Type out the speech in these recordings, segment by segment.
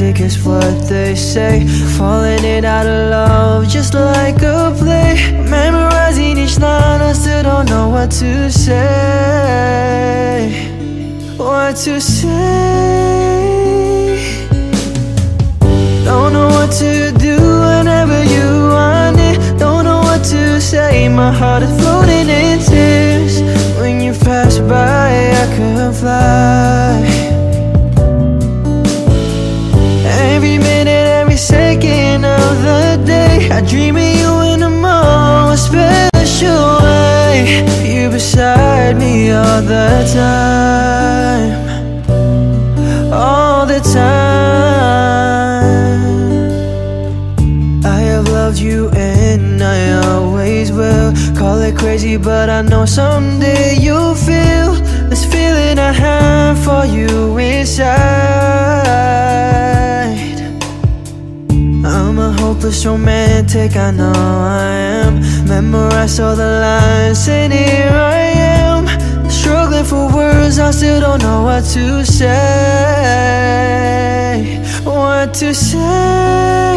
romantic is what they say. Falling in out of love just like a play. Memorizing each line, I still don't know what to say. What to say. Don't know what to do whenever you want it. Don't know what to say, my heart is floating in tears. When you pass by, I could fly. Second of the day, I dream of you in a more special way. You beside me all the time, all the time. I have loved you and I always will. Call it crazy, but I know someday you'll feel this feeling I have for you inside. I'm a hopeless romantic, I know I am. Memorized all the lines and here I am, struggling for words, I still don't know what to say. What to say.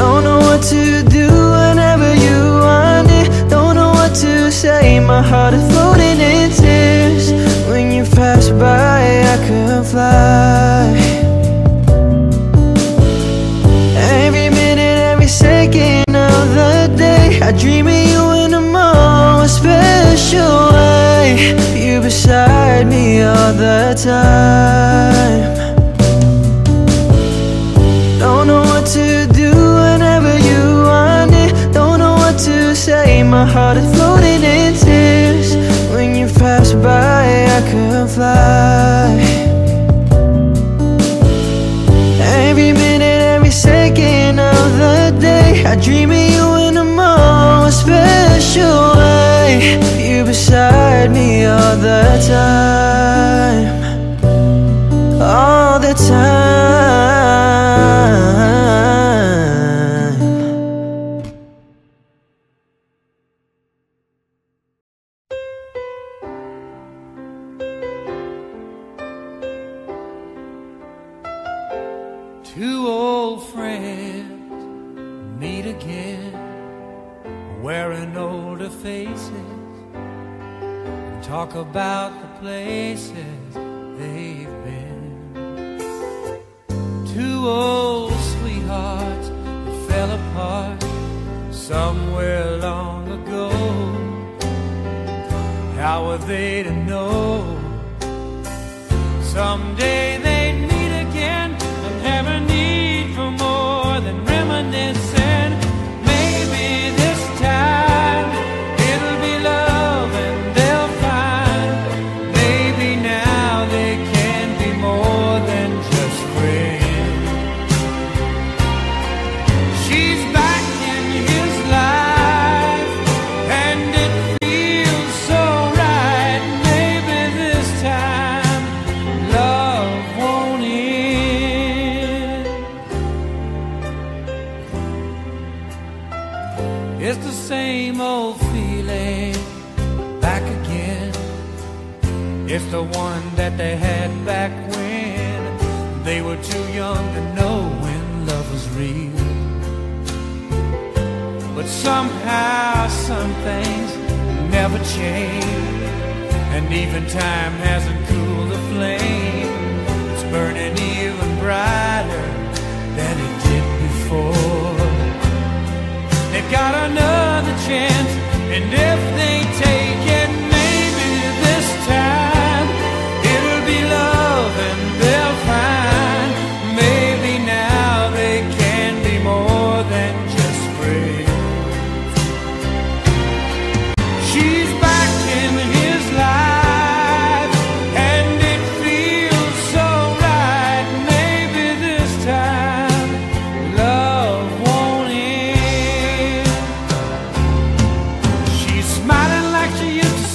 Don't know what to do whenever you want it. Don't know what to say, my heart is floating in tears. When you pass by, I could fly. Second of the day, I dream of you in a more special way. You beside me all the time. Don't know what to do whenever you want it. Don't know what to say, my heart is floating in tears. When you pass by, I could fly. Every minute, every second of the day, I dream of you in a more special way. You beside me all the time, all the time. Two old friends meet again, wearing older faces, and talk about the places they've been. Two old sweethearts that fell apart somewhere long ago. How were they to know? Someday they'd meet again and have a need for more than reminisce. It's the one that they had back when they were too young to know when love was real. But somehow some things never change, and even time hasn't cooled the flame. It's burning even brighter than it did before. They've got another chance, and if they take it, maybe this time be love and they'll find maybe now they can be more than just friends. She's back in his life and it feels so right. Maybe this time love won't end. She's smiling like she used to.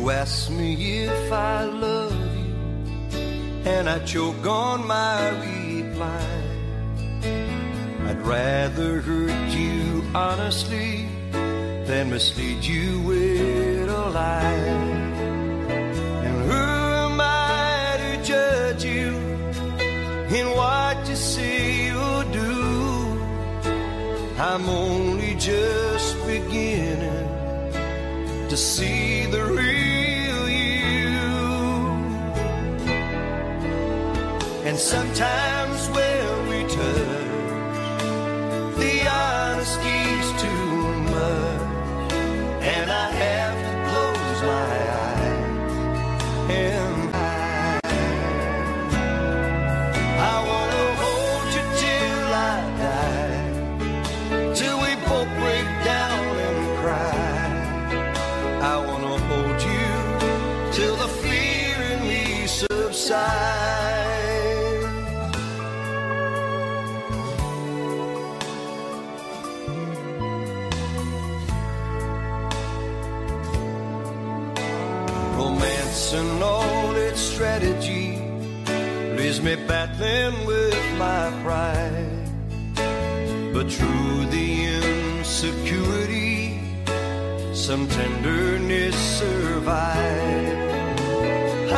You ask me if I love you, and I choke on my reply. I'd rather hurt you honestly than mislead you with a lie. And who am I to judge you in what you say or do? I'm only just beginning to see the real you. And sometimes when we touch, the honesty's too much, and I have to close my eyes. And I wanna hold you till I die, till we both break down and cry. I wanna hold you till the fear in me subsides. Romance and all its strategy leaves me battling with my pride, but through the insecurity some tenderness survives.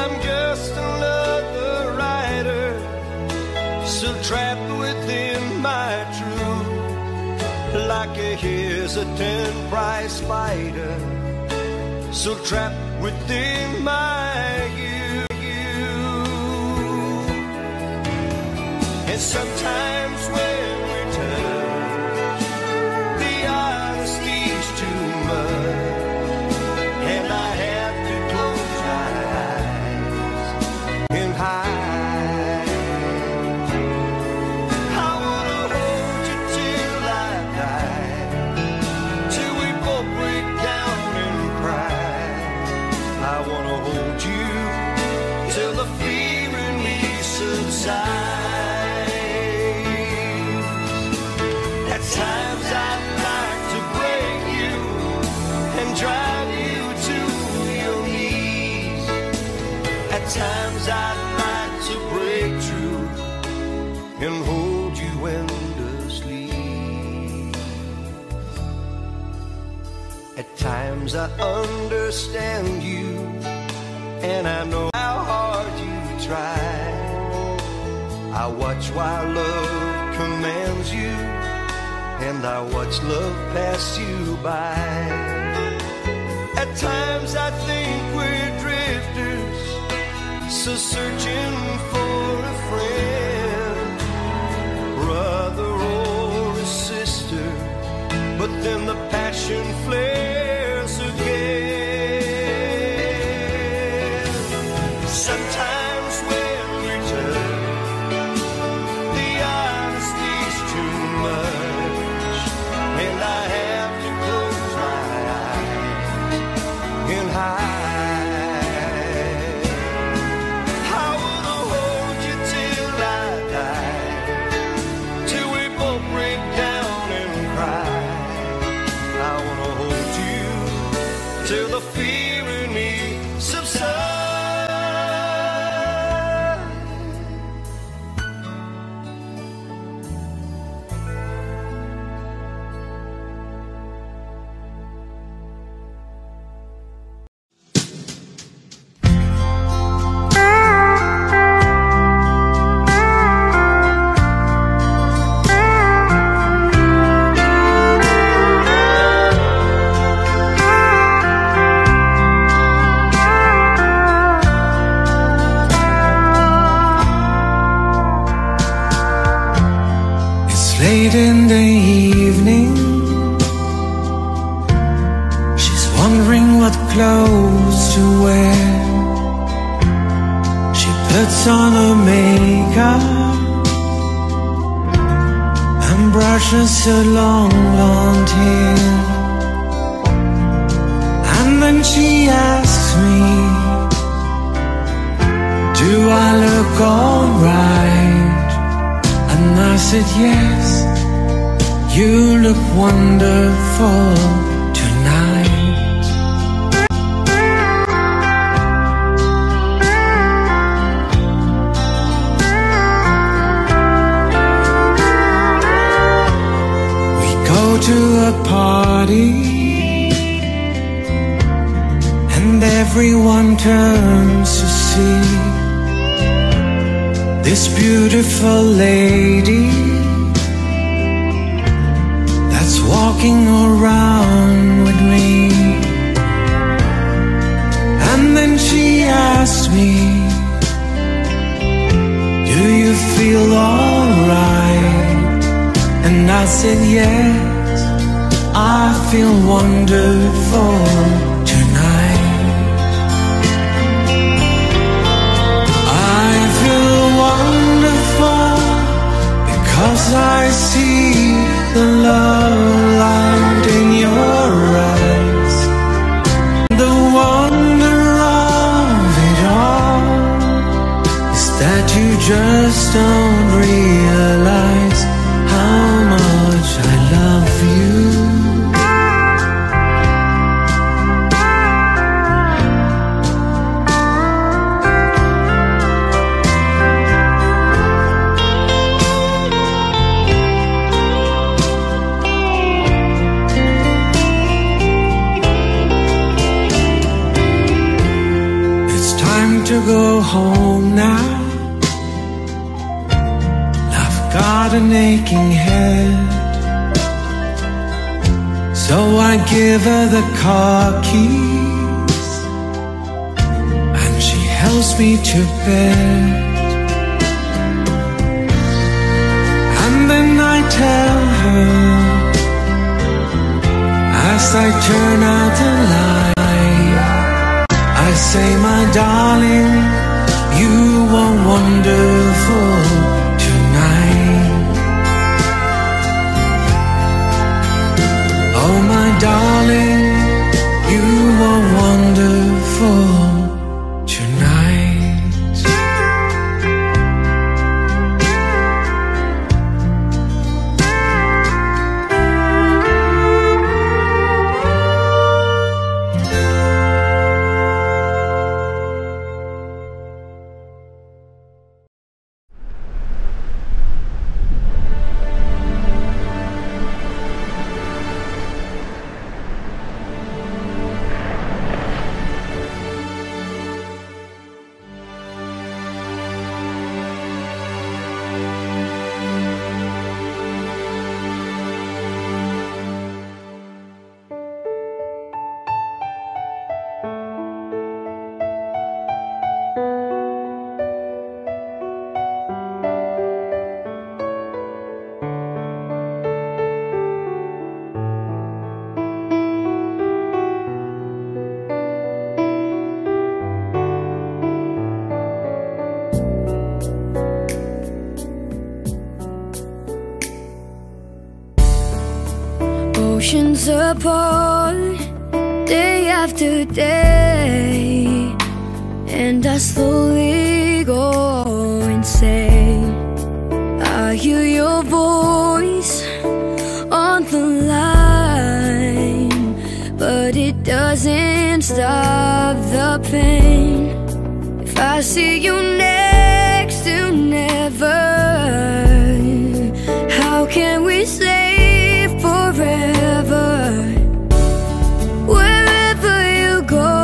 I'm just another writer, still trapped within my truth, like a hesitant prize fighter, still trapped within my you. And sometimes when we touch, the honesty's too much. Times I'd like to break through and hold you endlessly. At times I understand you, and I know how hard you try. I watch while love commands you, and I watch love pass you by. At times I think we're drifters, so searching for a friend, brother or a sister, but then the passion flares again. Sometimes her long blonde hair, and then she asks me, do I look alright? And I said yes, you look wonderful tonight. everyone turns to see this beautiful lady that's walking around with me. And then she asked me, do you feel alright? And I said yes, I feel wonderful. Cause I see the love light in your eyes, the wonder of it all is that you just don't realize how much I love you. To go home now, I've got an aching head, so I give her the car keys and she helps me to bed. And then I tell her as I turn out the light, I say, my darling, you are wonderful tonight. Oh, my darling, you are wonderful tonight. Oceans apart, day after day, and I slowly go insane. I hear your voice on the line, but it doesn't stop the pain. If I see you next to never, how can we say forever? Wherever you go,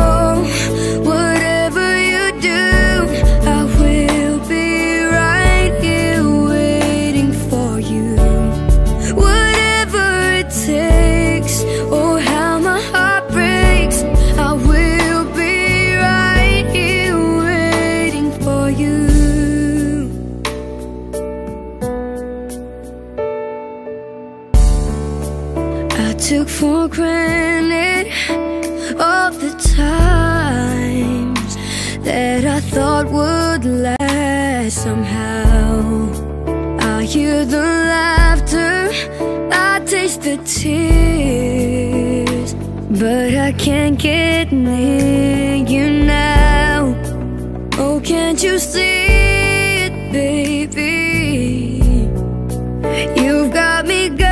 whatever you do, I will be right here waiting for you. Whatever it takes, or how my heart breaks, I will be right here waiting for you. Took for granted all the times that I thought would last somehow. I hear the laughter, I taste the tears, but I can't get near you now. Oh, can't you see it, baby? You've got me good.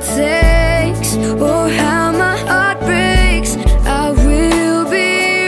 Takes, or how my heart breaks, I will be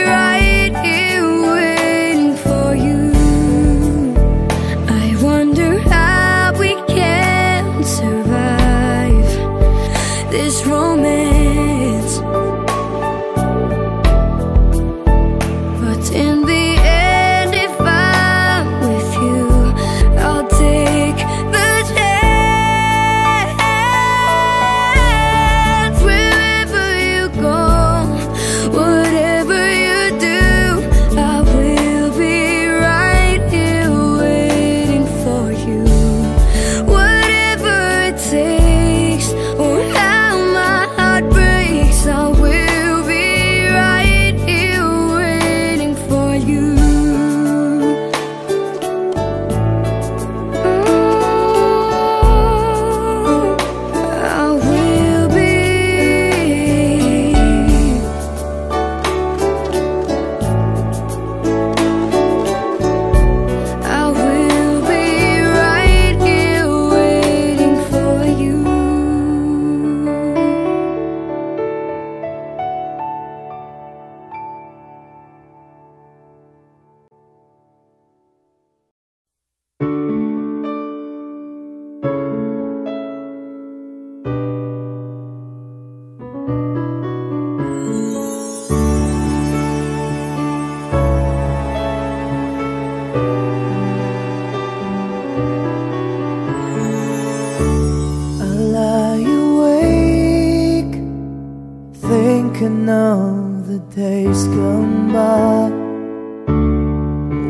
thinking of the days gone by,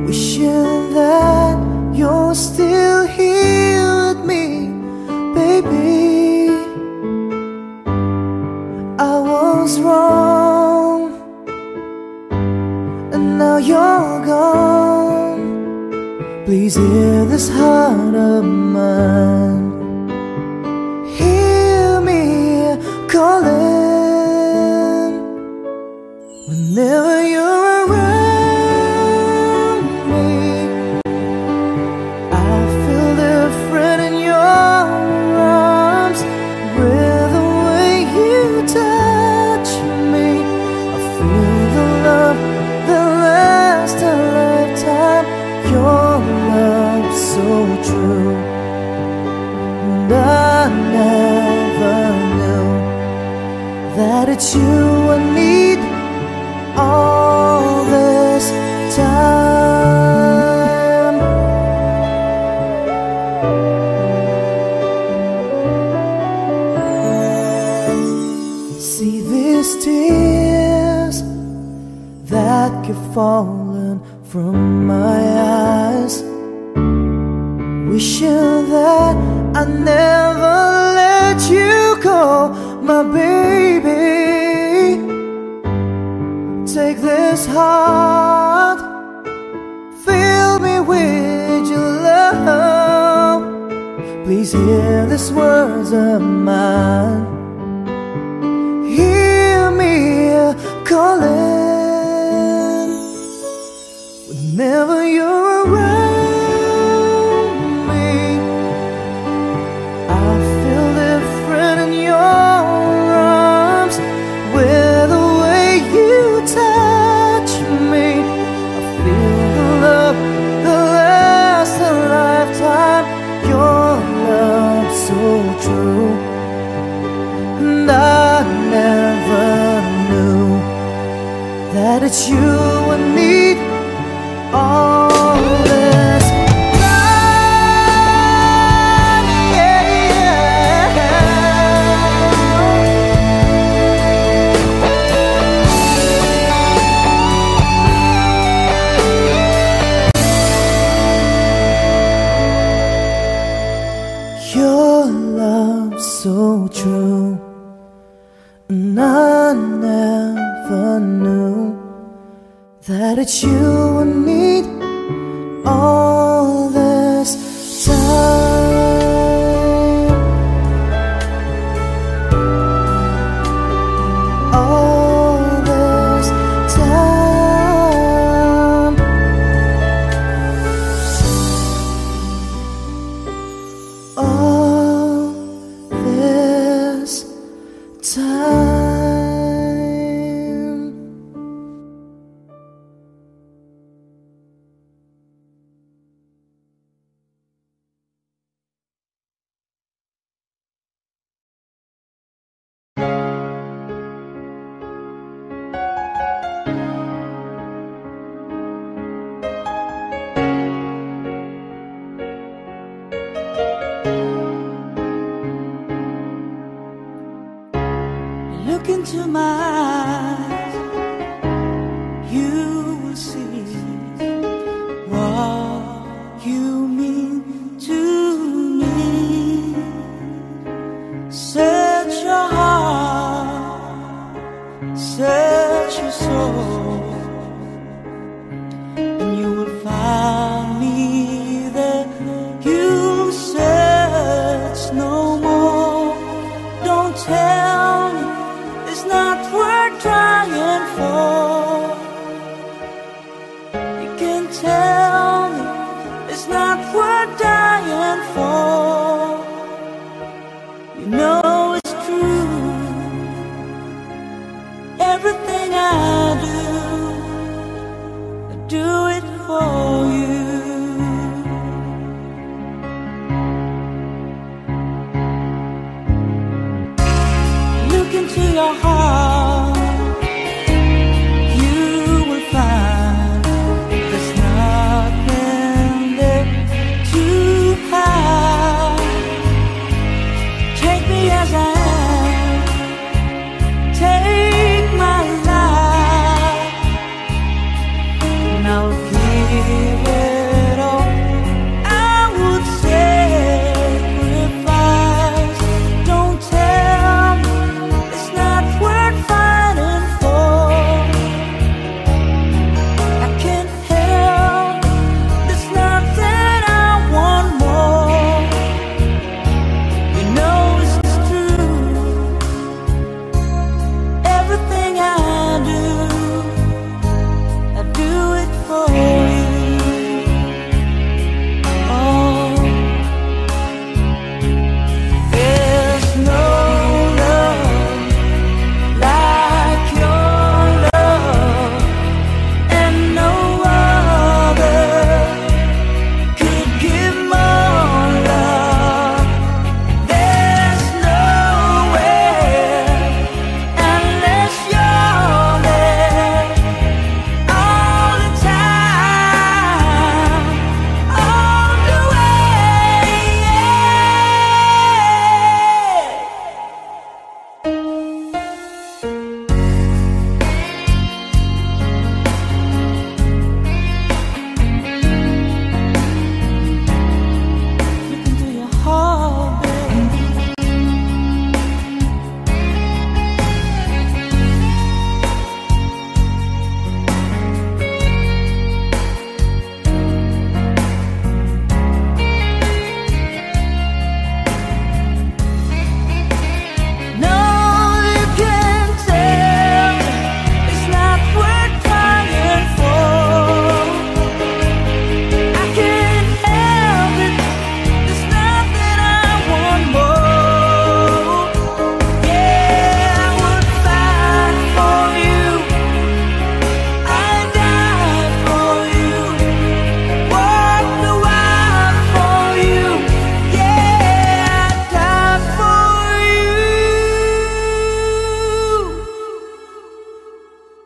wishing that you're still here with me, baby. I was wrong, and now you're gone. Please hear this heart of mine. Calling. Whenever you're around me, I feel different in your arms. With the way you touch me, I feel the love that lasts a lifetime. Your love's so true, and I never that it's you I need all this time. See these tears that keep falling from my eyes, wishing that I never let you go. My baby, take this heart, fill me with your love. Please hear these words of mine. Hear me calling. Whenever you're around, that it's you I need all this time, yeah. Your love's so true, and I never knew that it's you I need all this time. All this time. All this time. Look into my eyes, you will see what you mean to me. Search your heart, search your soul, and you will find me there. You search no more. Don't tell me not worth trying for. You can tell me it's not worth dying for. You know it's true, everything I do.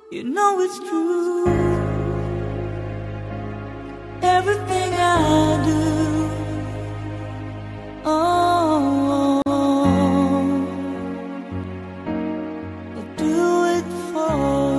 You know it's true. Everything I do, I do it for forever.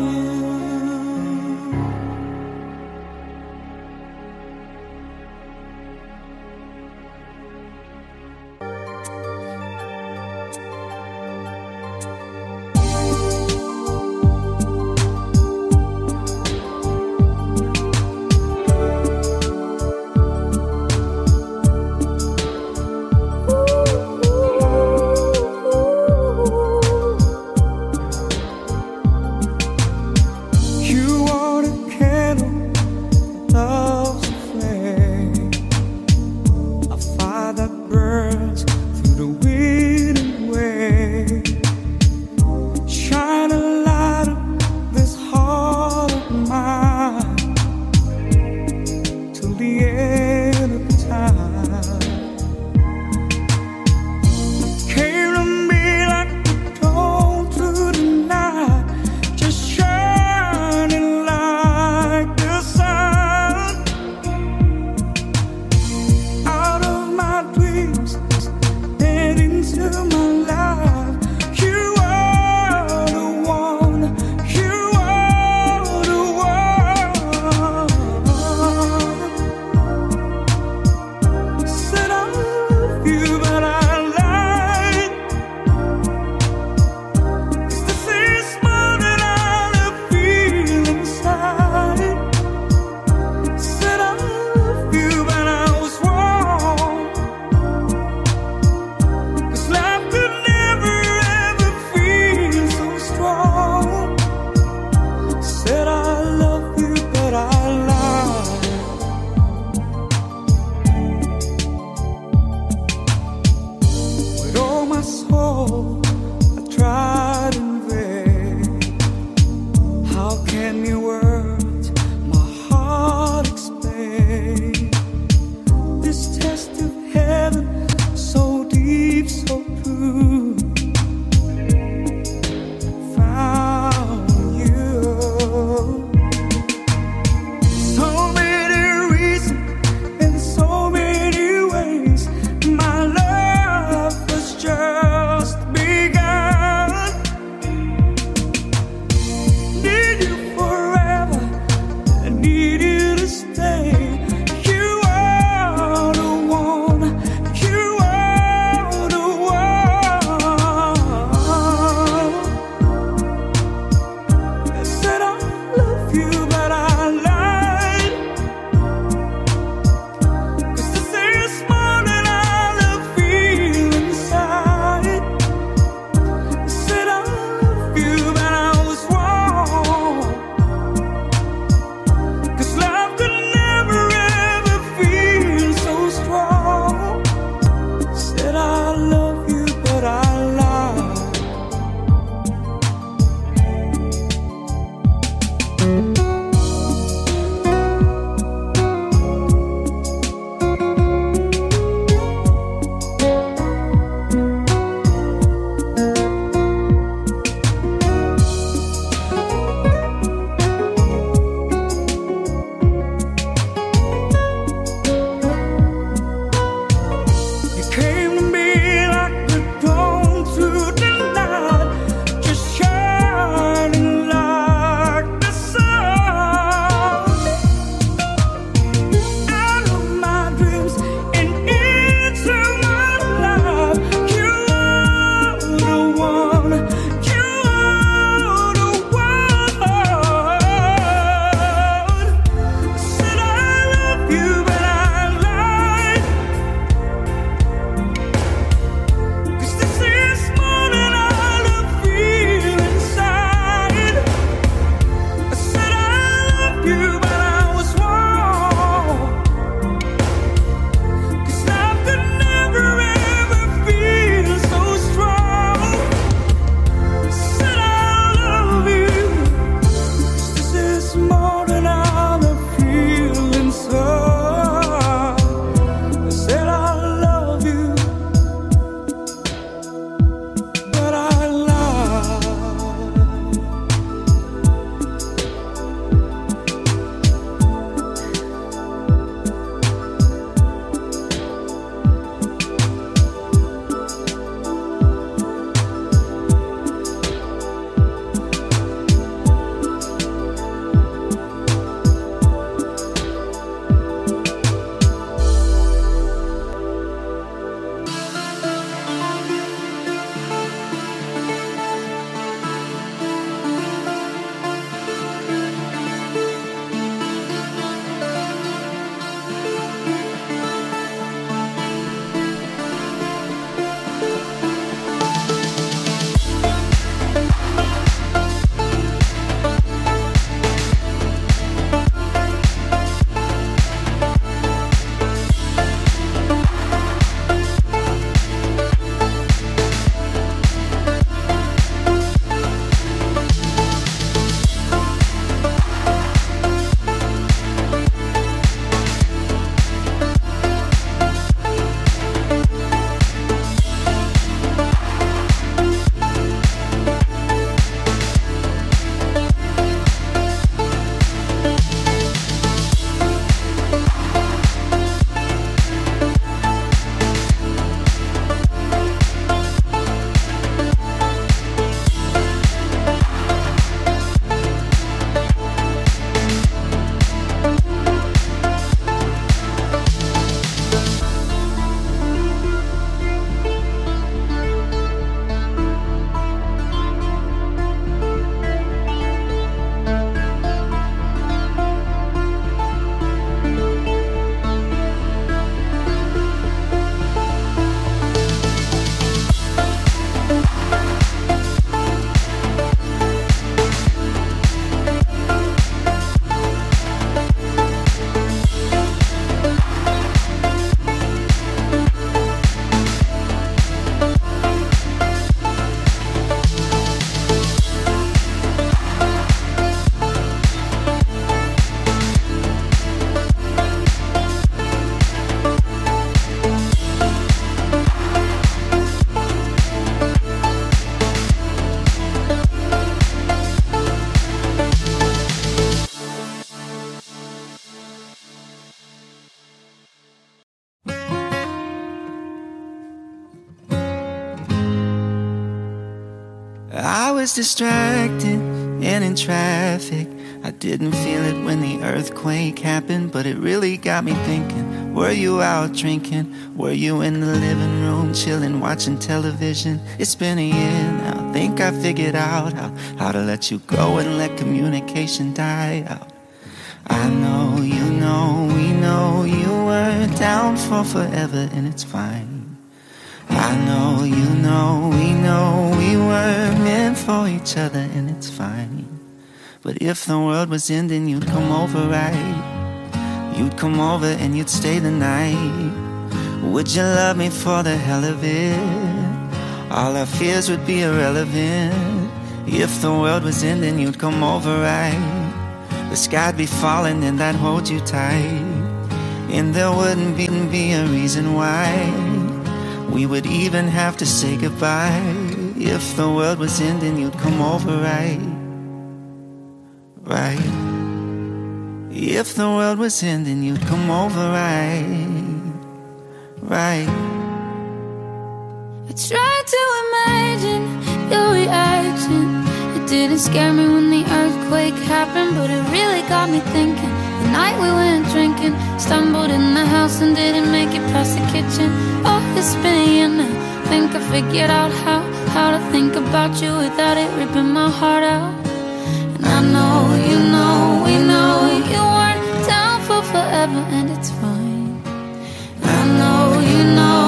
was distracted and in traffic. I didn't feel it when the earthquake happened, but it really got me thinking. Were you out drinking? Were you in the living room chilling, watching television? It's been a year now, think I figured out how to let you go and let communication die out. I know, you know, we know you were down for forever, and it's fine. I know, you know, we were meant for each other, and it's fine. But if the world was ending, you'd come over, right? You'd come over and you'd stay the night. Would you love me for the hell of it? All our fears would be irrelevant. If the world was ending, you'd come over, right? The sky'd be falling and I'd hold you tight, and there wouldn't be a reason why we would even have to say goodbye. If the world was ending, you'd come over, right? Right. If the world was ending, you'd come over, right? Right. I tried to imagine your reaction. It didn't scare me when the earthquake happened, but it really got me thinking. The night we went drinking, stumbled in the house and didn't make it past the kitchen. Oh, it's been a year now, think I figured out how to think about you without it ripping my heart out. I know, you know, we know you weren't down for forever, and it's fine. I know, you know,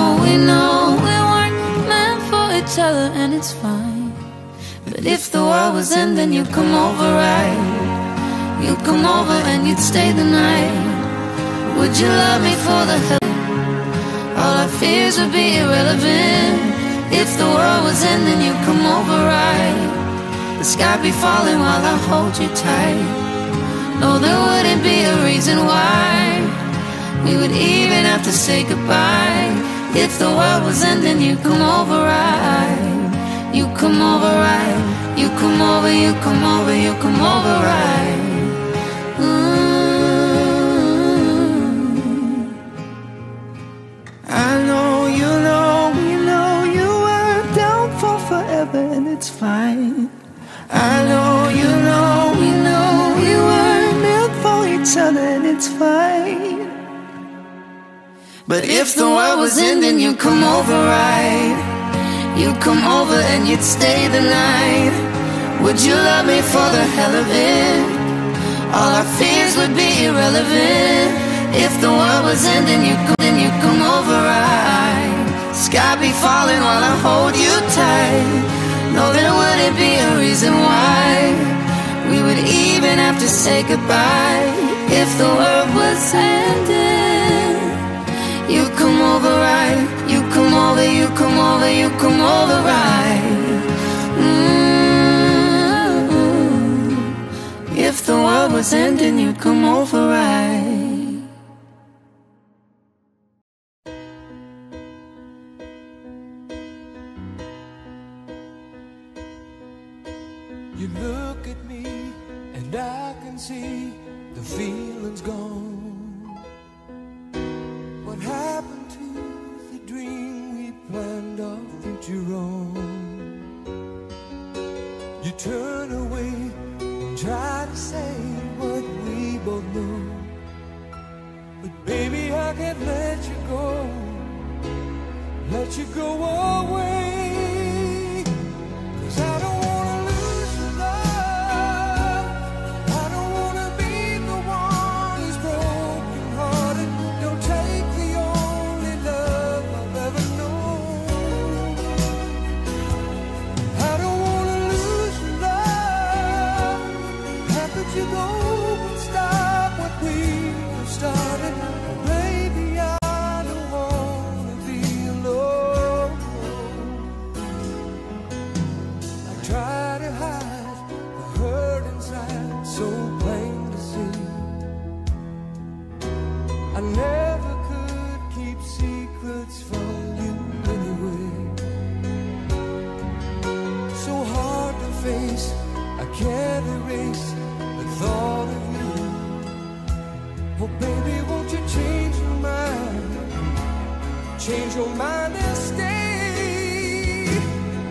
we weren't meant for each other, and it's fine. But if the world was ending, you'd come over, right? You'd come over and you'd stay the night. Would you love me for the hell? All our fears would be irrelevant. If the world was ending, you'd come over, right? The sky be falling while I hold you tight. No, there wouldn't be a reason why we would even have to say goodbye. If the world was ending, you'd come over, right? You'd come over, right? You'd come over, you'd come over, you'd come over, right? I know, we know you were down for forever, and it's fine. I know, you know, we were meant for each other, and it's fine. But if the world was ending, you'd come over, right? You'd come over and you'd stay the night. Would you love me for the hell of it? All our fears would be irrelevant. If the world was ending, you'd come over, right? Sky be falling while I hold you tight. No, there wouldn't be a reason why we would even have to say goodbye. If the world was ending, you'd come over, right? You'd come over, you'd come over, you'd come over, right? If the world was ending, you'd come over, right? You look at me and I can see the feeling's gone. What happened to the dream we planned of future on? You turn away and try to say what we both know, but baby, I can't let you go away, 'cause I don't. Change your mind and stay,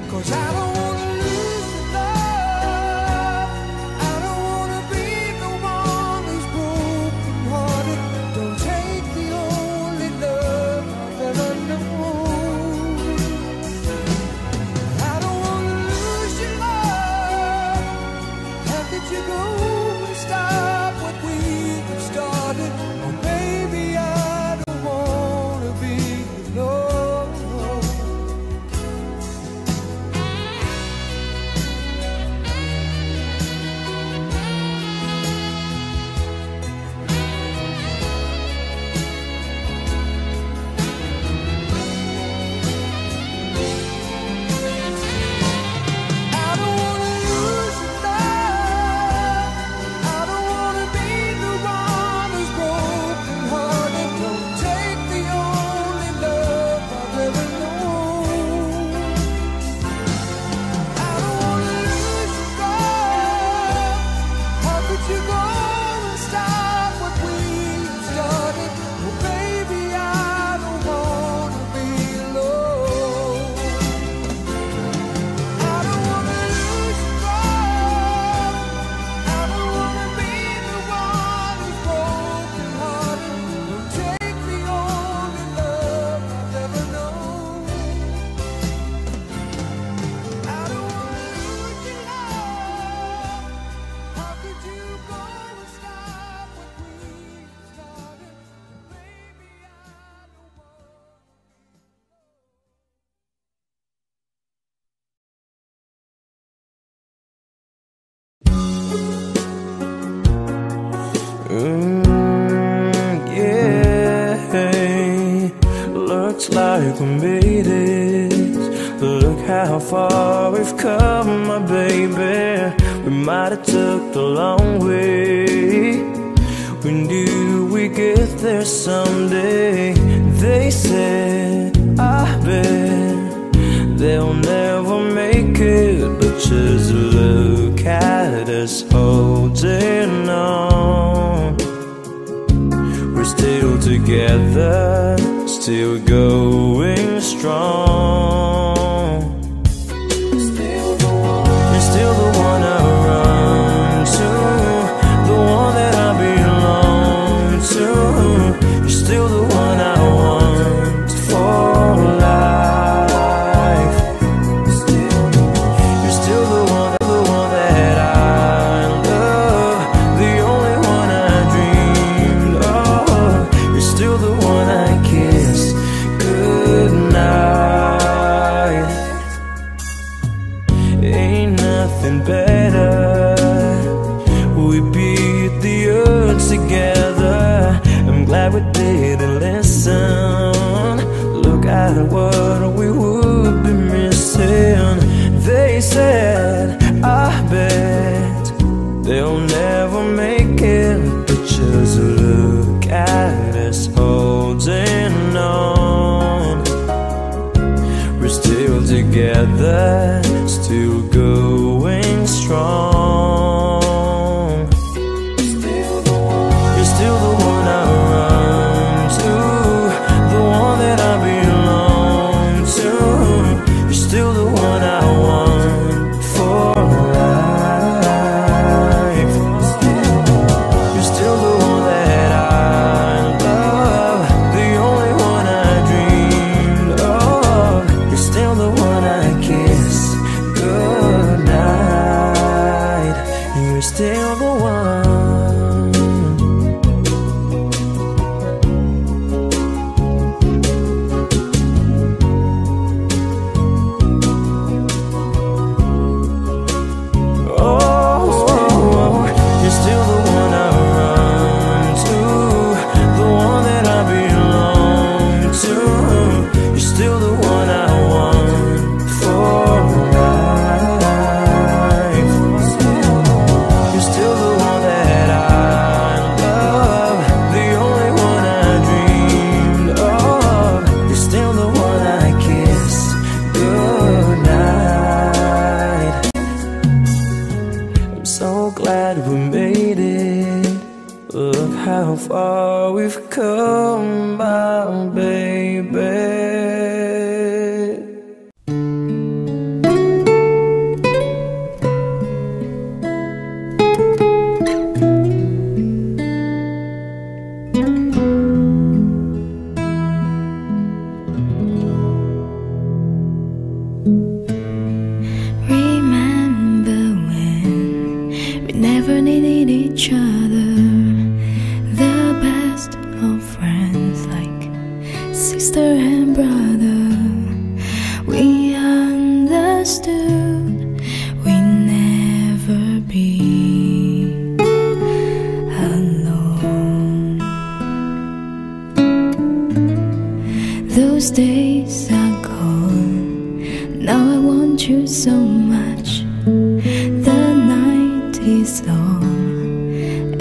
'cause I don't wanna lose the love. did you go and stop what we have started? Oh, baby, I don't want to be Like we made it. Look how far we've come, my baby. We might have took the long way. We knew we'd get there someday. They said, I bet they'll never make it, but just look at us holding on. We're still together, still going strong. You're still the one I run to, the one that I belong to. You're still the one I want for life. You're still the one that I love, the only one I dreamed of. You're still the one I kiss. Ain't nothing better. We beat the odds together. I'm glad we didn't listen. Look at what we would be missing. They said, I bet they'll never make it, but just look at us holding on. We're still together, still going strong. You're still the one I run to, the one that I belong to. You're still the one I want for life. You're still the one that I love, the only one I dreamed of. You're still the one I kiss goodnight. You're still the one. Oh, you're still the one I run to, the one that I belong to. You're still the one I want for life. You're still the one that I love, the only one I dreamed of. You're still the one I kiss goodnight. I'm so glad we made it. Look how far we've come, my baby. never needed each other. The best of friends, like sister and brother. We understood we'd never be alone. Those days are gone, now I want you so much. Is long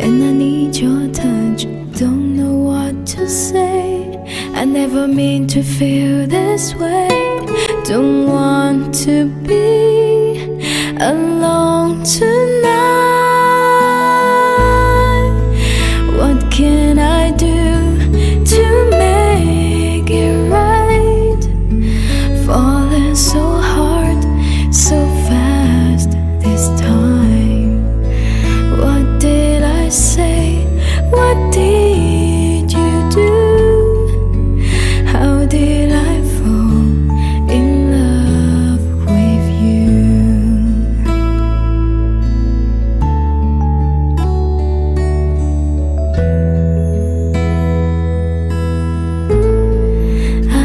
and I need your touch. Don't know what to say. I never meant to feel this way. Don't want to be alone tonight. What can I do to make it right? Falling so hard, so fast this time. Say, what did you do? How did I fall in love with you?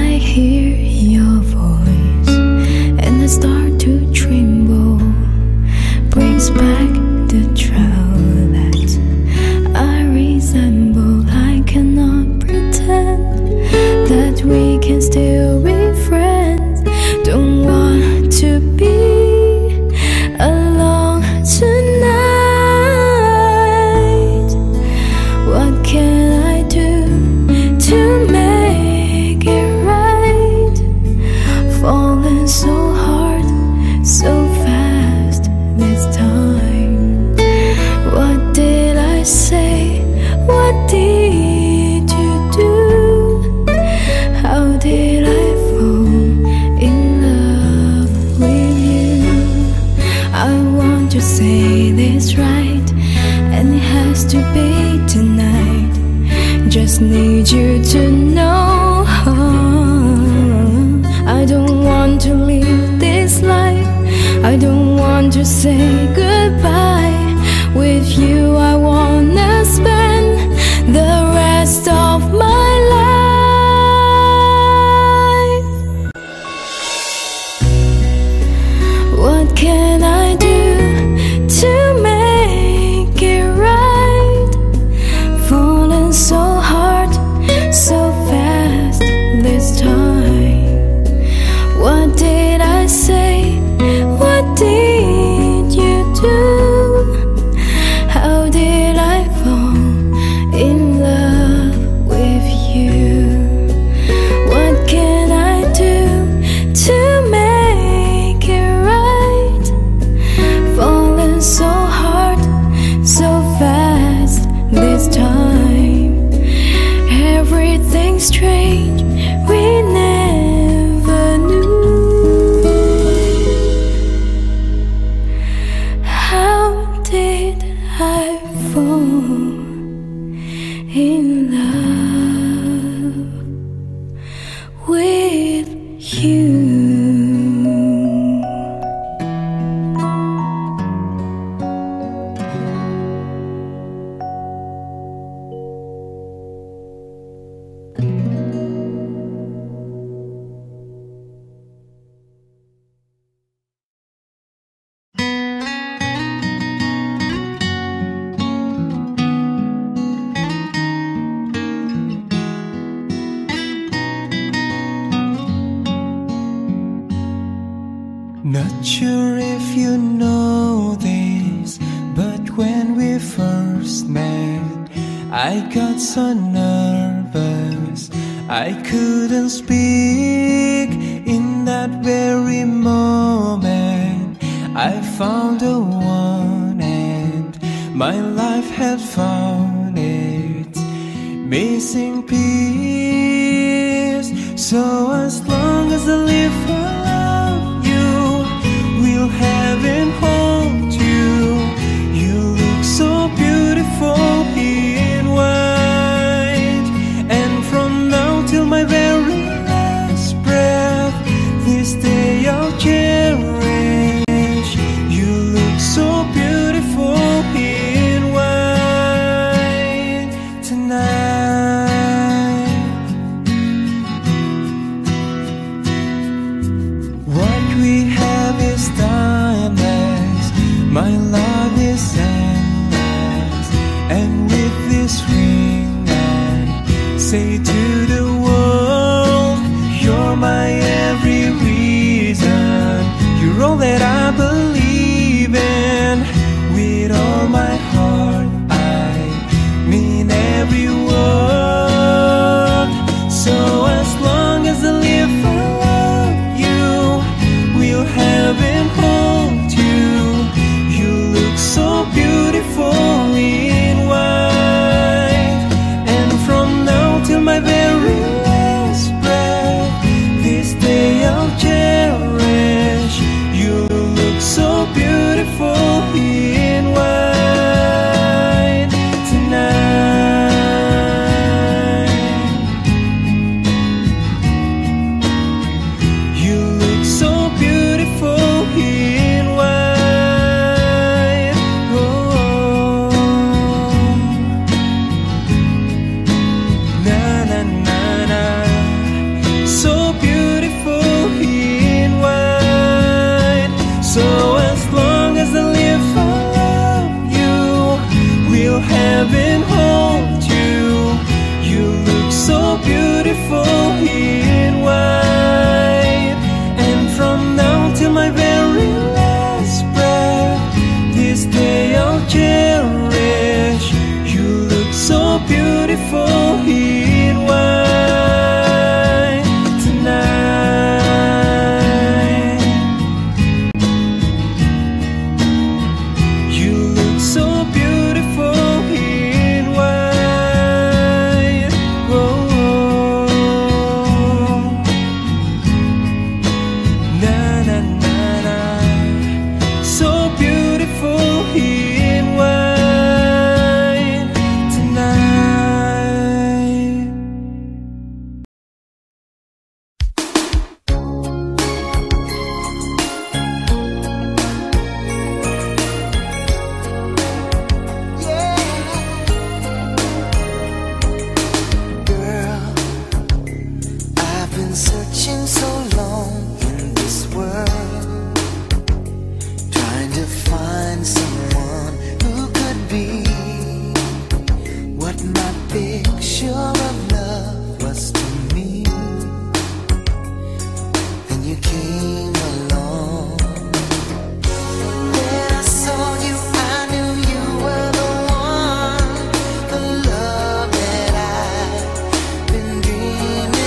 I hear your voice and I start to tremble. Brings back the trouble that I resemble. I cannot pretend that we can still be friends. Don't want to be alone tonight. What can I do to make it right? Falling so hard, so fast this time. What did I say? What did you do? How did I fall in love with you? I want to say this right, and it has to be tonight. Just need you to know I don't want to live this life. I don't want to say goodbye. With you I wanna spend the rest of my life. What can I do to make it right? Falling so hard, so fast this time. What did I say? What did you do? How did I fall in love with you? What can I do to make it right? Falling so hard, so fast this time. Everything's strange, we never knew. How did I fall in love with you? Not sure if you know this, but when we first met, I got so nervous I couldn't speak. In that very moment I found the one, and my life had found its missing piece. So as long as I live for love, heaven hold you. You look so beautiful in white, and from now till my very last breath, this day I'll cherish. You look so beautiful in And with this ring I say to the world, you're my every reason, you're all that I believe in. With all my heart I mean every word. So as long as I live I love you, we'll have him hold you. You look so beautiful in white, and from now till my very last breath, this day I'll cherish. You look so beautiful in white tonight. You look so beautiful in white. Oh, na na na na, so beautiful in white. So heaven hold you, you look so beautiful in white, and from now till my very last breath, this day I'll cherish. You look so beautiful in white tonight. You look so beautiful in white, oh, na na na na, so beautiful in white tonight. Searching so long in this world, trying to find someone who could be what my picture of love was to me. Then you came along. When I saw you, I knew you were the one, the love that I've been dreaming.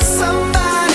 Somebody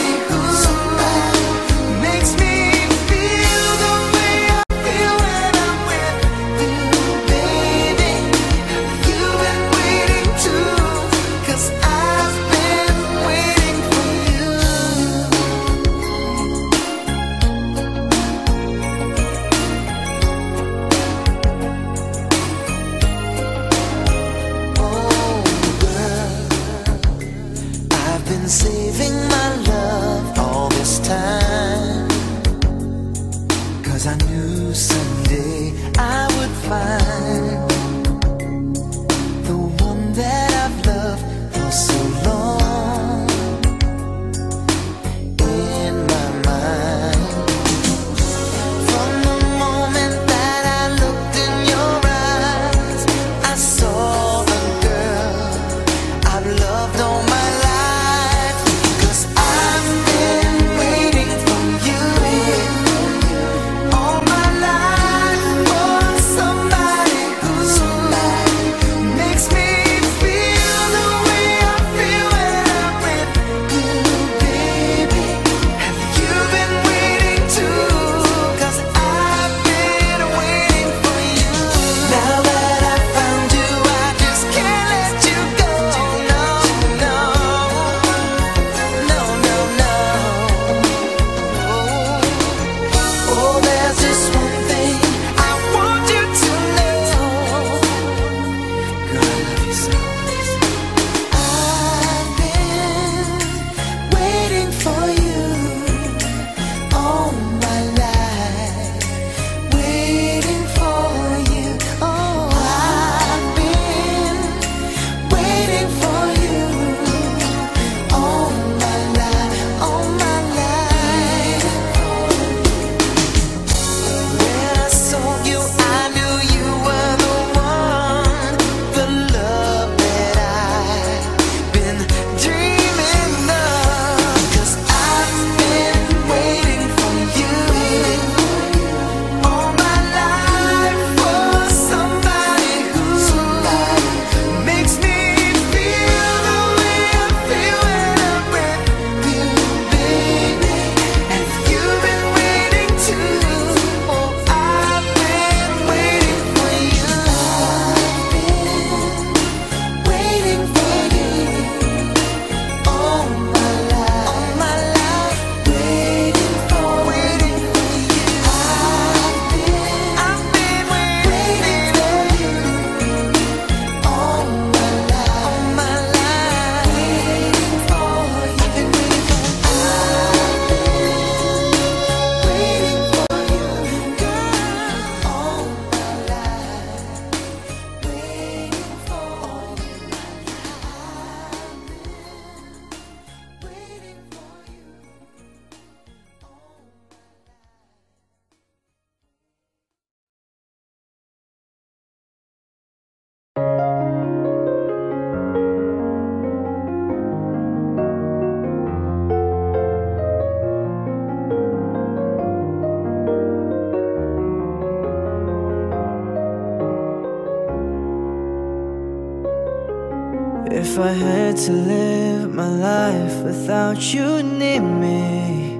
If I had to live my life without you near me,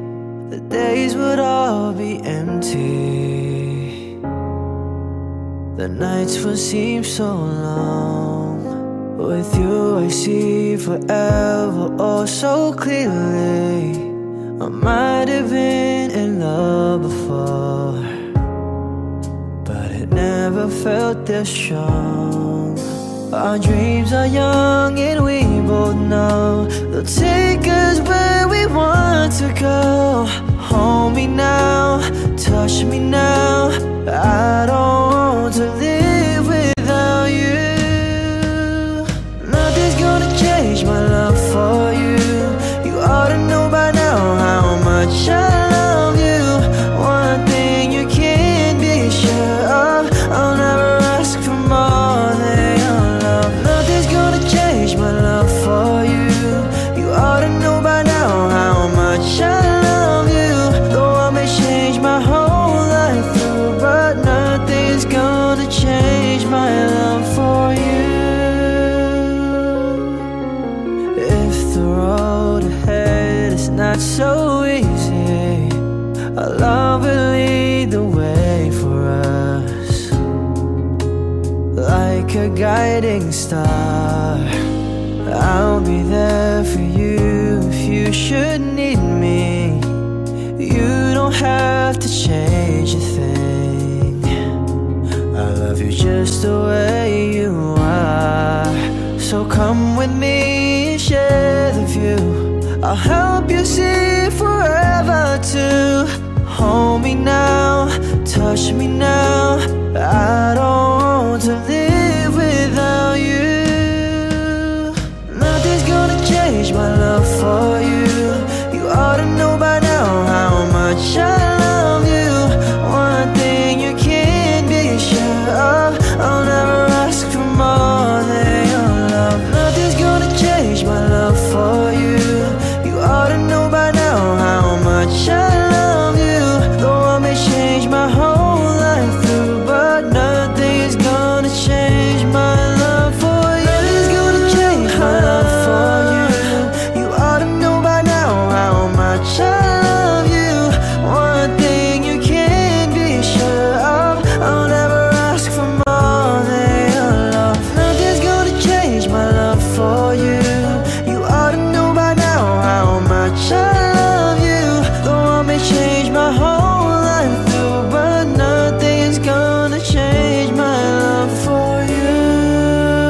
the days would all be empty. The nights would seem so long. With you I see forever, oh so clearly. I might have been in love before, but it never felt this strong. Our dreams are young and we both know they'll take us where we want to go. Hold me now, touch me now, I don't want to live without you. Nothing's gonna change my love for you. You ought to know by now how much I love you. One thing you can be sure of, I'll never ask for more than my love for you. You ought to know by now how much I love you. Though I may change my whole life through, but nothing's gonna change my love for you. If the road ahead is not so easy, our love will lead the way for us, like a guiding star. I'll be there for you if you should need me. You don't have to change a thing. I love you just the way you are. So come with me and share the view. I'll help you see forever too. Hold me now, touch me now, I don't want to live without you. Change my love for you. You ought to know by now how much I love you. One thing you can be sure of, I'll never ask for more than your love. Nothing's gonna change my love for you. You ought to know by now how much I love you. Though I may change my whole life through, but nothing's gonna change my love for you. Nothing's gonna change my love for you.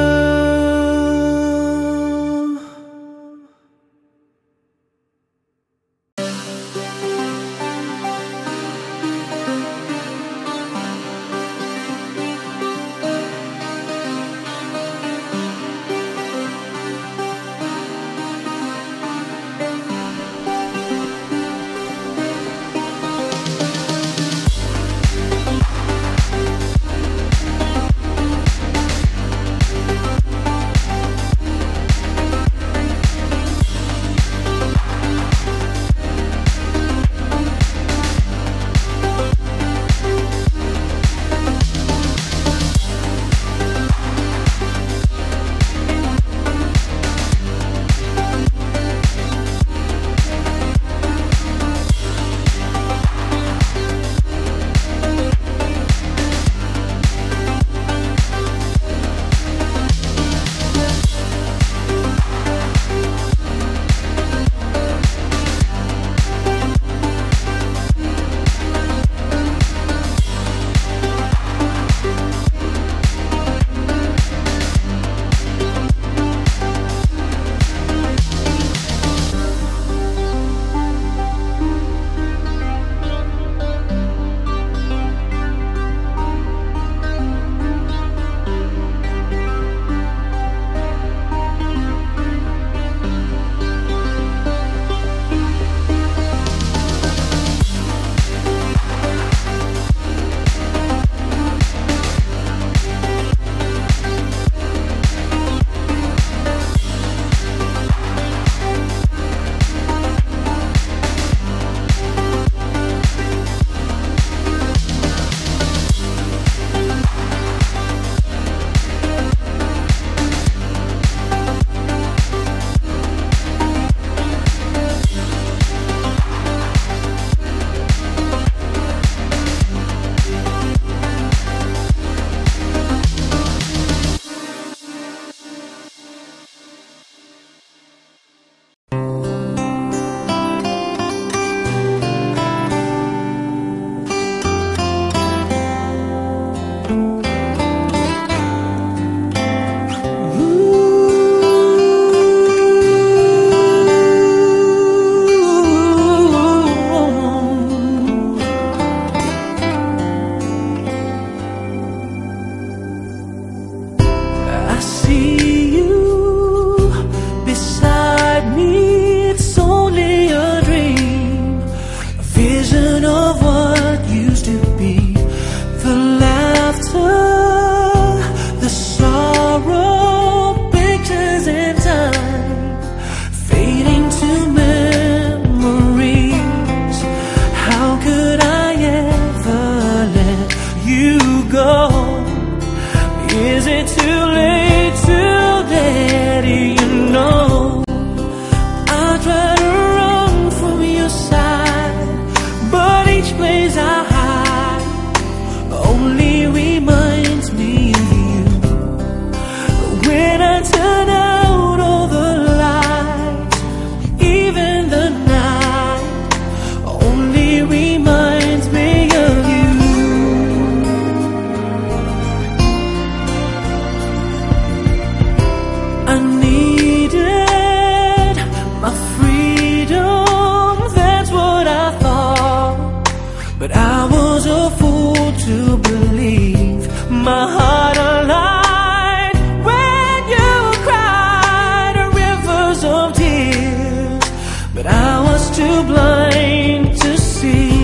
too blind to see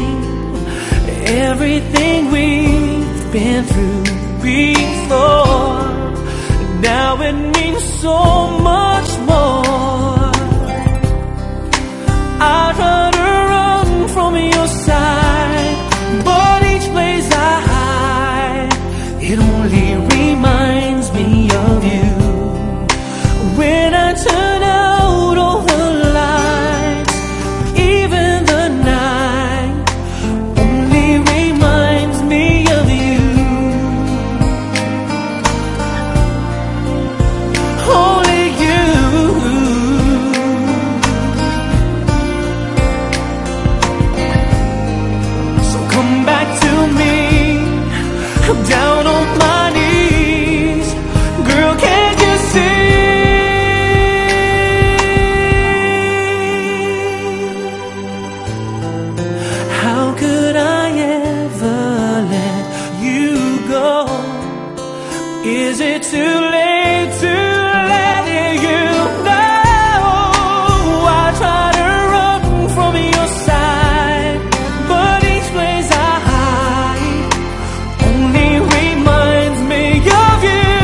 everything we've been through before. Now it means so much more. I'd rather run from your side, but each place I hide, it only reminds me of you. When I turn out all the lights, even the night only reminds me of you. Only you. So come back to me. I'm down on my knees. Girl, can't you see? Is it too late to let you know? I try to run from your side, but each place I hide only reminds me of you.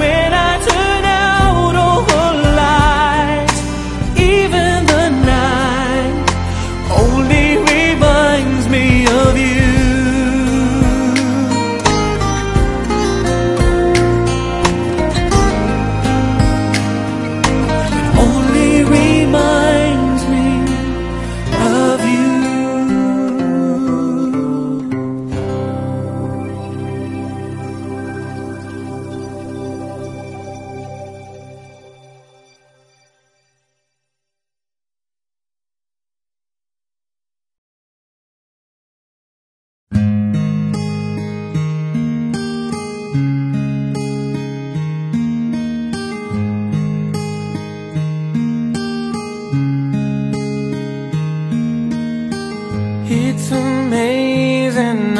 When I turn out all the lights, even the night only reminds me of you.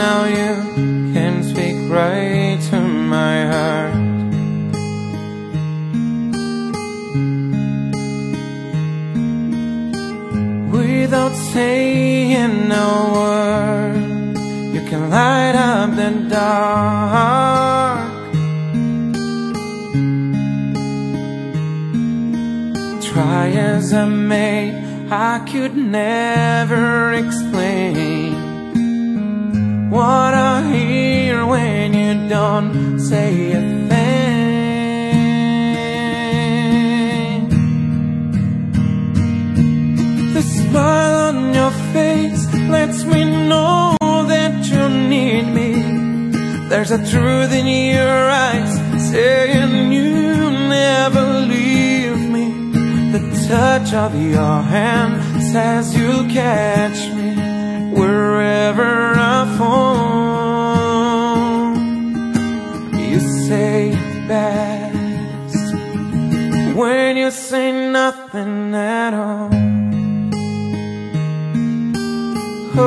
Now you can speak right to my heart. Without saying a word, you can light up the dark. Try as I may, I could never explain what I hear when you don't say a thing. The smile on your face lets me know that you need me. There's a truth in your eyes saying you'll never leave me. The touch of your hand says you'll catch me wherever I fall. You say it best when you say nothing at all. Oh,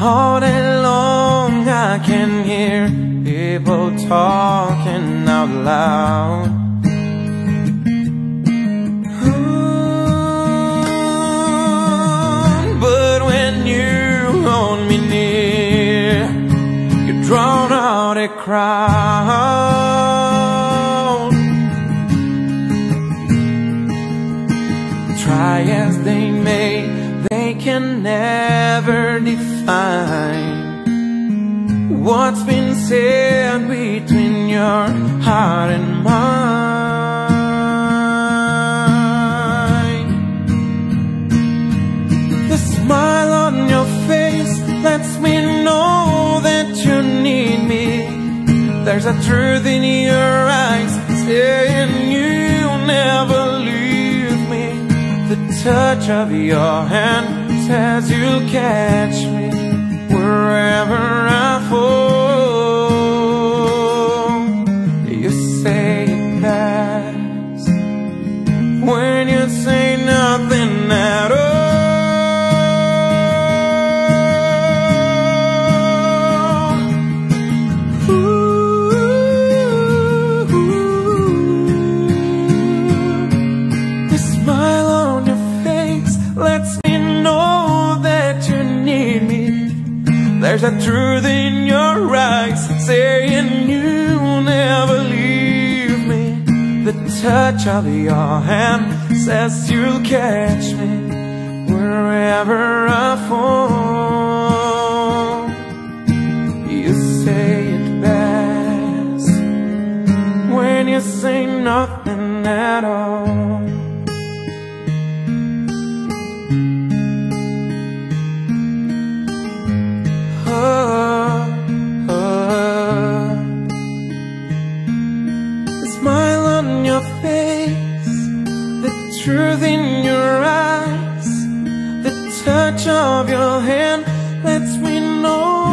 all day long I can hear people talking out loud. Drown out a crowd. Try as they may, they can never define what's been said between your heart and mine. The smile on your face lets me know you need me. There's a truth in your eyes saying you'll never leave me. The touch of your hand says you'll catch me wherever I fall. You say it best when you say nothing at all. There's a truth in your eyes saying you'll never leave me. The touch of your hand says you'll catch me wherever I fall. You say it best when you say nothing at all. Truth in your eyes, the touch of your hand lets me know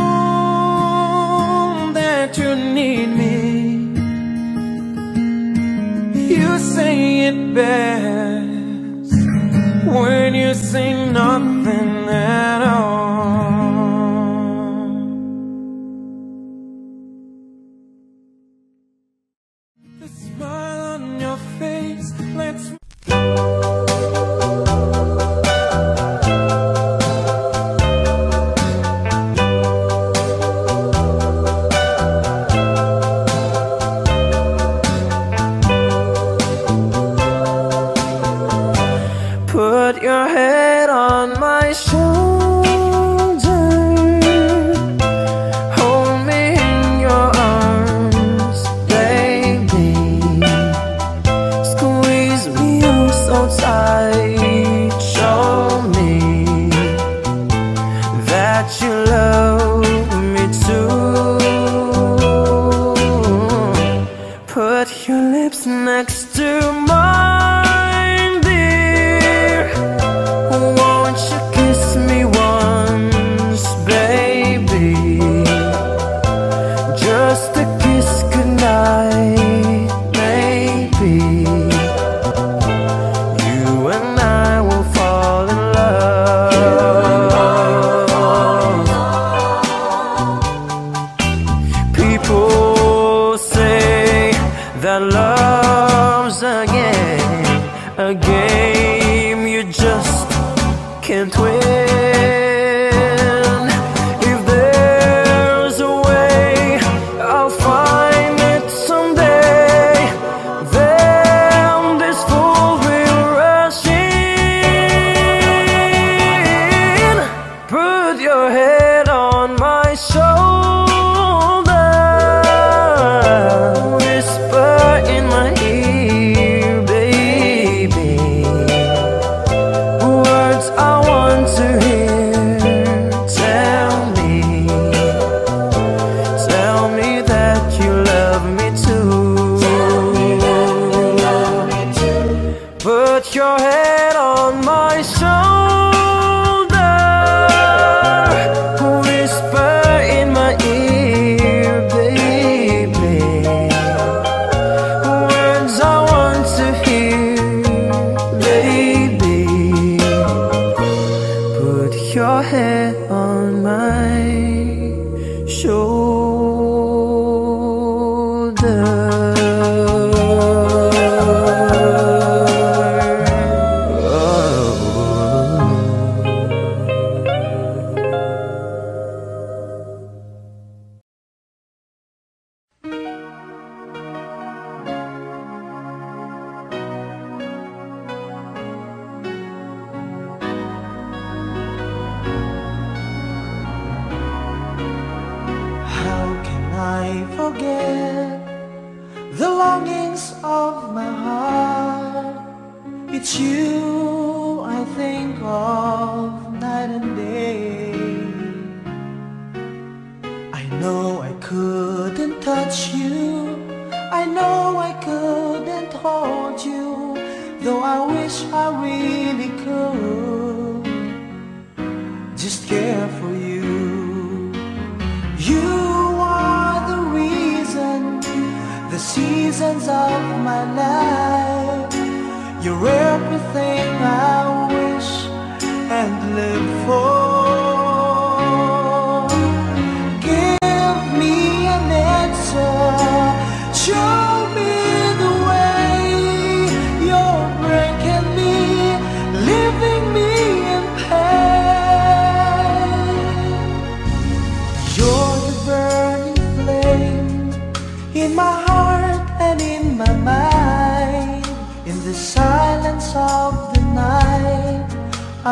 that you need me. You say it best when you say nothing at all.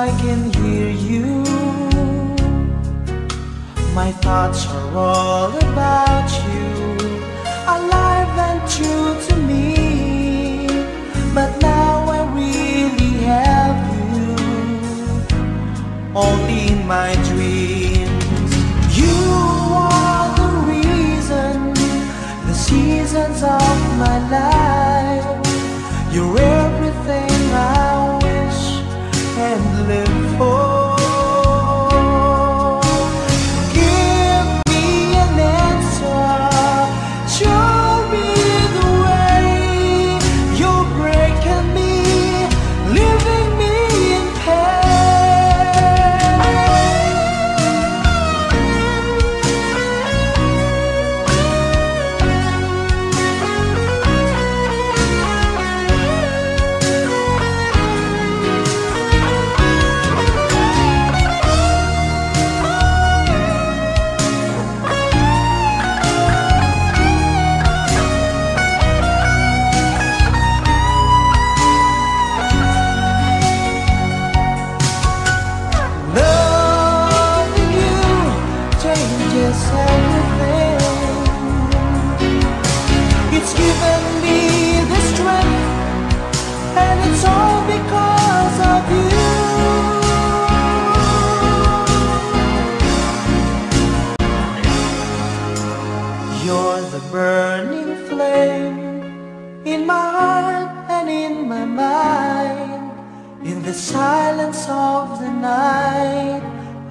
I can hear you. My thoughts are all about you, alive and true to me. But now I really have you, only in my dreams. You are the reason, the seasons of my life. You're everything I wish and live for.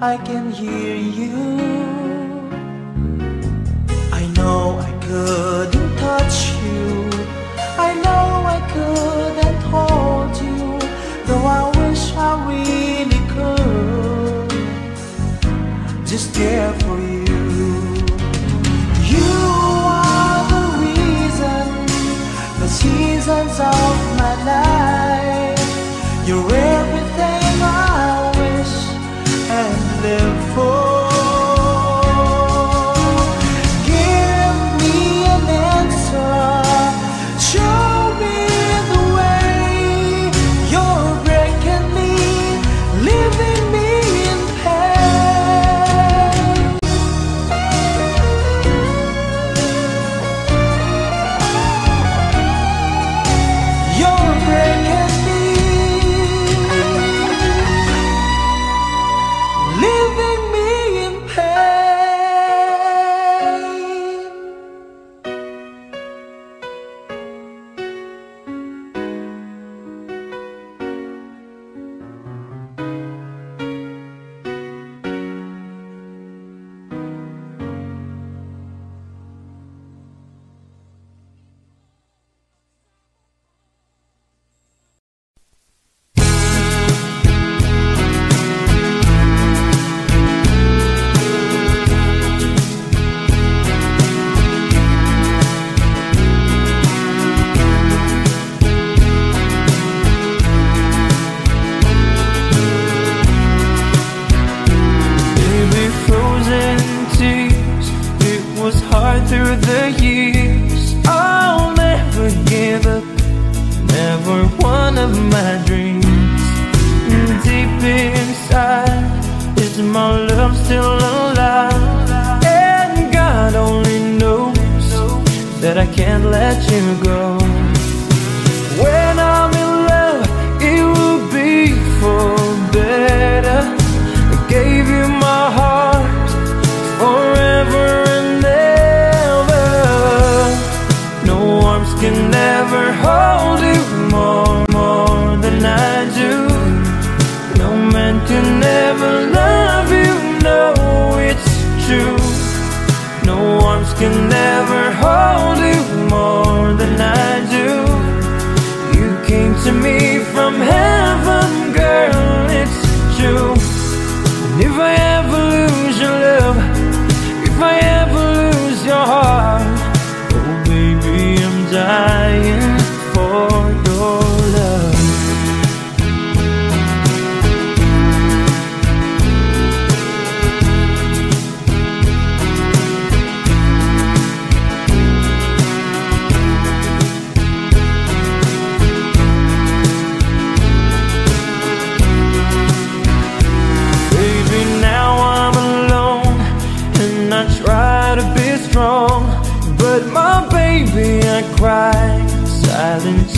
I can hear you. I know I couldn't touch you, I know I couldn't hold you, though I wish I really could, just care for you. You are the reason, the seasons of my life. You're everything I wish and live for. Give me an answer, show me the way. You're breaking me, leaving me in pain. You're breaking me, leaving me in pain.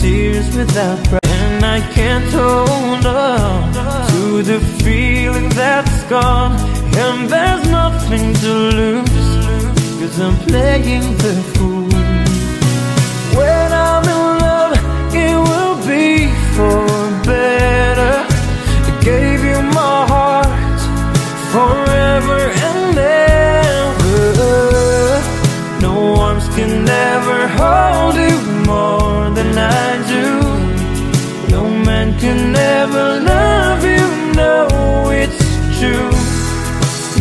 tears without pride. And I can't hold on to the feeling that's gone. And there's nothing to lose, 'cause I'm playing the fool. When I'm in love, it will be for better. I gave you my heart forever and ever. No arms can ever hold you more than I do. No man can ever love you, no, it's true.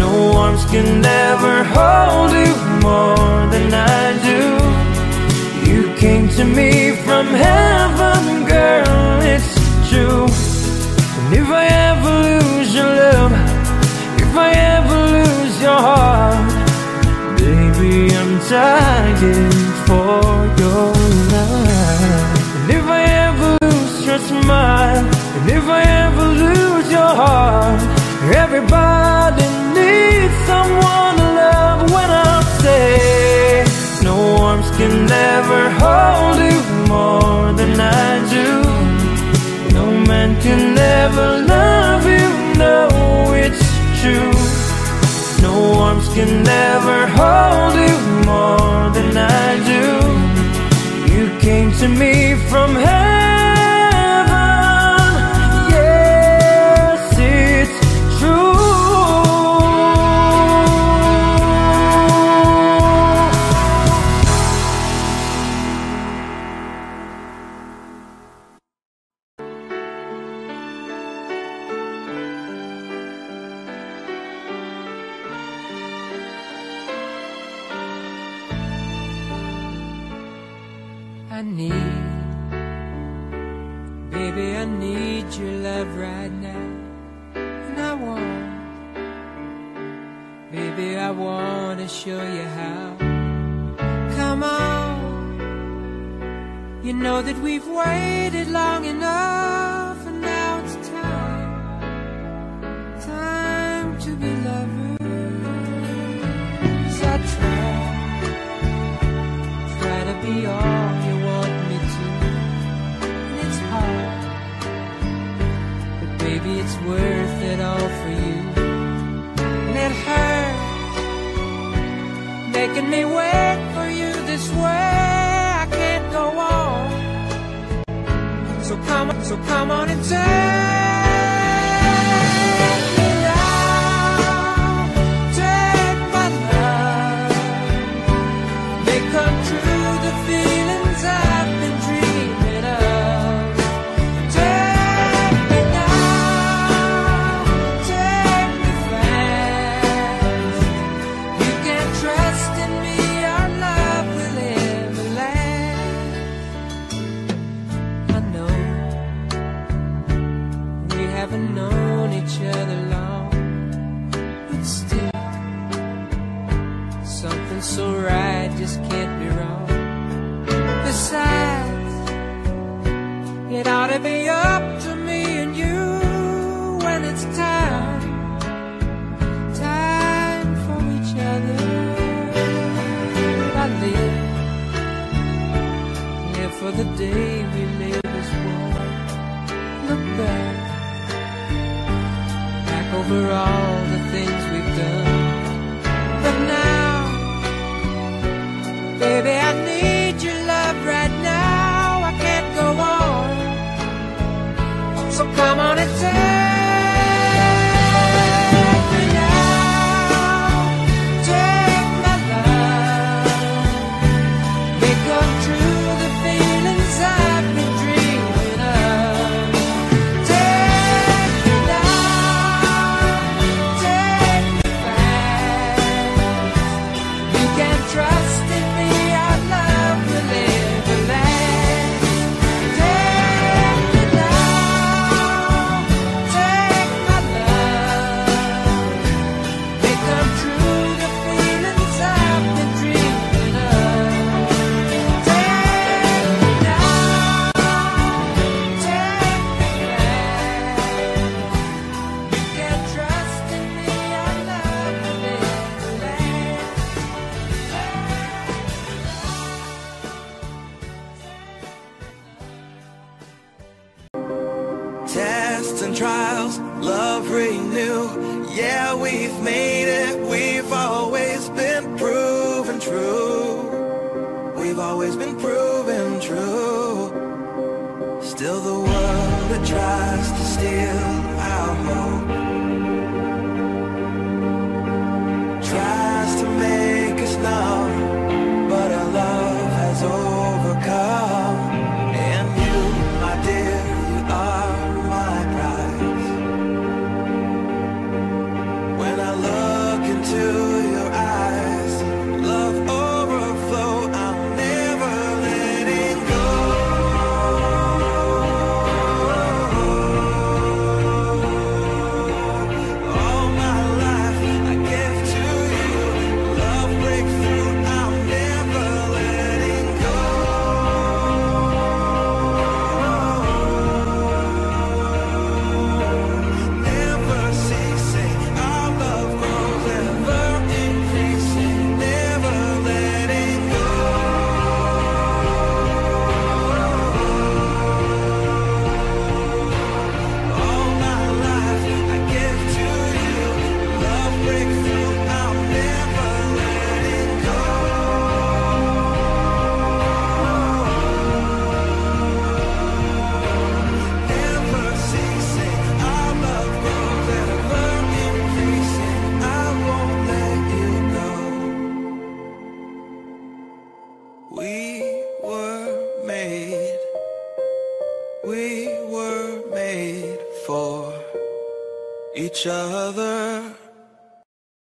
No arms can ever hold you more than I do. You came to me from heaven, girl, it's true. And if I ever lose your love, if I ever lose your heart, baby, I'm dying for your love. And if I ever lose your smile, and if I ever lose your heart, everybody needs someone to love. When I say no arms can ever hold you more than I do, no man can ever love you, no, it's true. No arms can ever hold you more than I do. You came to me from heaven, yes, it's true. and trials, love renew. Yeah, we've made it, we've always been proven true. We've always been proven true. Still the world that tries to steal our hope tries to make us numb, but our love has overcome. And you, my dear, you are my prize. When I look into your eyes, love overflow, I'm never letting go. All my life I give to you, love breakthrough, I'm never letting go. Never ceasing, our love grows, ever increasing, never letting go. All my life I give to you, love breakthrough, I'm never letting go. Never ceasing, our love grows, ever increasing, I won't let you go. We were made, we were made for each other.